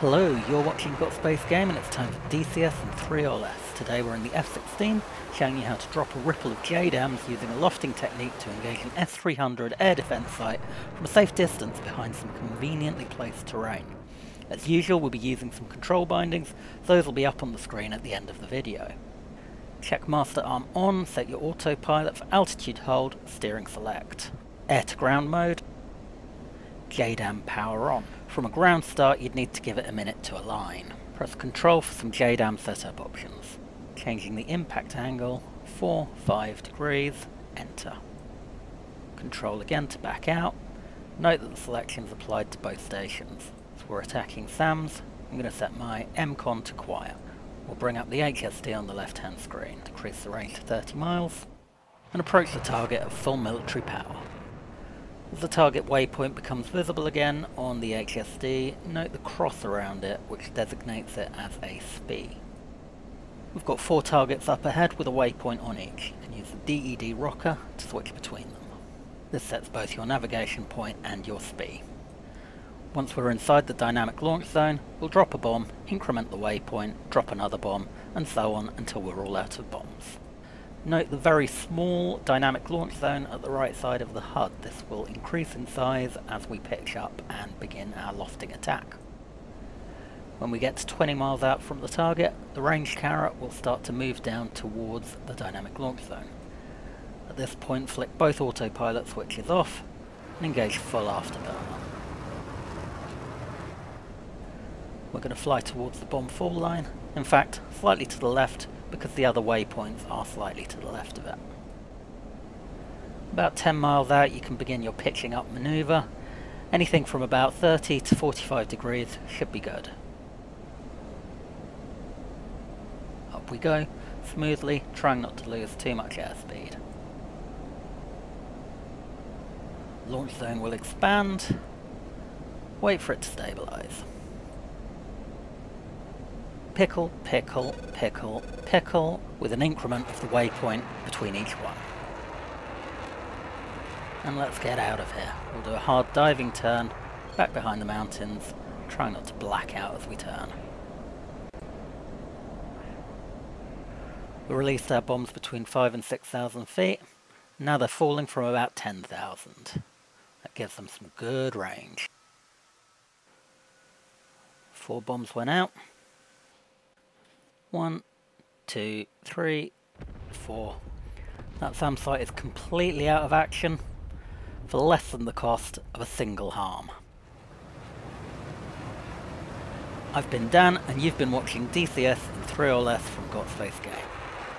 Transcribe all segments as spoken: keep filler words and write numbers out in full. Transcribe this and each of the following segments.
Hello, you're watching Got Space Game and it's time for D C S and three or less. Today we're in the F sixteen, showing you how to drop a ripple of J D A Ms using a lofting technique to engage an S three hundred air defense site from a safe distance behind some conveniently placed terrain. As usual, we'll be using some control bindings, those will be up on the screen at the end of the video. Check master arm on, set your autopilot for altitude hold, steering select. Air to ground mode, J D A M power on. From a ground start, you'd need to give it a minute to align. Press control for some J D A M setup options. Changing the impact angle, four, five degrees, enter. Control again to back out. Note that the selection's applied to both stations. So we're attacking SAMs. I'm going to set my M con to quiet. We'll bring up the H S D on the left hand screen, decrease the range to thirty miles, and approach the target at full military power. As the target waypoint becomes visible again on the H S D, note the cross around it, which designates it as a S P I. We've got four targets up ahead with a waypoint on each. You can use the D E D rocker to switch between them. This sets both your navigation point and your S P I. Once we're inside the dynamic launch zone, we'll drop a bomb, increment the waypoint, drop another bomb, and so on until we're all out of bombs. Note the very small dynamic launch zone at the right side of the H U D. This will increase in size as we pitch up and begin our lofting attack. When we get to twenty miles out from the target, the range carrot will start to move down towards the dynamic launch zone. At this point, flick both autopilot switches off and engage full afterburner. We're going to fly towards the bomb fall line, in fact slightly to the left, because the other waypoints are slightly to the left of it. About ten miles out, you can begin your pitching up manoeuvre. Anything from about thirty to forty-five degrees should be good. Up we go, smoothly, trying not to lose too much airspeed. Launch zone will expand. Wait for it to stabilise. Pickle, pickle, pickle, pickle, with an increment of the waypoint between each one. And let's get out of here. We'll do a hard diving turn, back behind the mountains, trying not to black out as we turn. We released our bombs between five and six thousand feet, now they're falling from about ten thousand. That gives them some good range. Four bombs went out. One, two, three, four. That SAM site is completely out of action for less than the cost of a single harm. I've been Dan and you've been watching D C S and three or less from Got Space Game.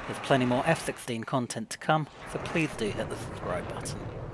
There's plenty more F sixteen content to come, so please do hit the subscribe button.